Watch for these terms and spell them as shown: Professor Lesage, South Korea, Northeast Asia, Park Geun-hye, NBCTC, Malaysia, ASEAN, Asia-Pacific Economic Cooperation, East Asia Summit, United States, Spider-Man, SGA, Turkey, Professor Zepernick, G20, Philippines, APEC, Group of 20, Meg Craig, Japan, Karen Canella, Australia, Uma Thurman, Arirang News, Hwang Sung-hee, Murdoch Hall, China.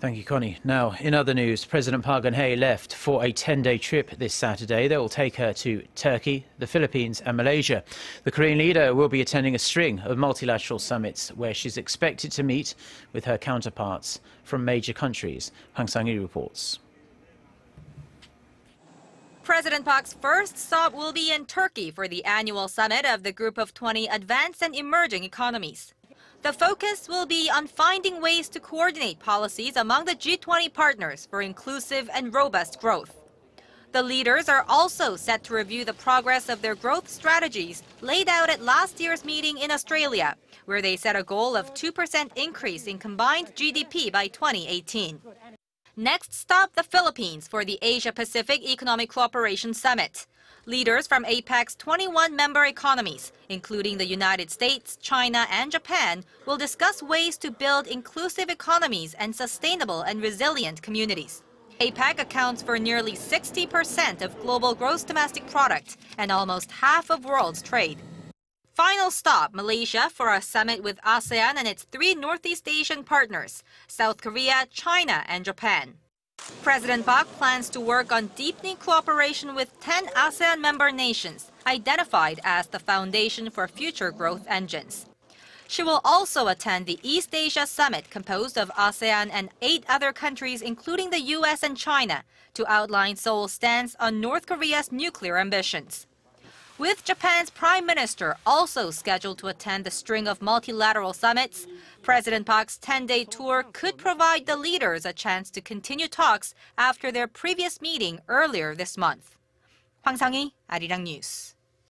Thank you, Connie. Now, in other news, President Park Geun-hye left for a 10-day trip this Saturday. That will take her to Turkey, the Philippines and Malaysia. The Korean leader will be attending a string of multilateral summits where she's expected to meet with her counterparts from major countries. Hwang Sung-hee reports. President Park's first stop will be in Turkey for the annual summit of the Group of 20 advanced and emerging economies. The focus will be on finding ways to coordinate policies among the G20 partners for inclusive and robust growth. The leaders are also set to review the progress of their growth strategies laid out at last year's meeting in Australia, where they set a goal of 2% increase in combined GDP by 2018. Next stop, the Philippines for the Asia-Pacific Economic Cooperation Summit. Leaders from APEC's 21 member economies, including the United States, China and Japan, will discuss ways to build inclusive economies and sustainable and resilient communities. APEC accounts for nearly 60% of global gross domestic product and almost half of world's trade. Final stop, Malaysia, for a summit with ASEAN and its three Northeast Asian partners, South Korea, China and Japan. President Park plans to work on deepening cooperation with 10 ASEAN member nations, identified as the foundation for future growth engines. She will also attend the East Asia Summit, composed of ASEAN and 8 other countries, including the U.S. and China, to outline Seoul's stance on North Korea's nuclear ambitions. With Japan's Prime Minister also scheduled to attend the string of multilateral summits, President Park's 10-day tour could provide the leaders a chance to continue talks after their previous meeting earlier this month. Hwang Sung-hee, Arirang News.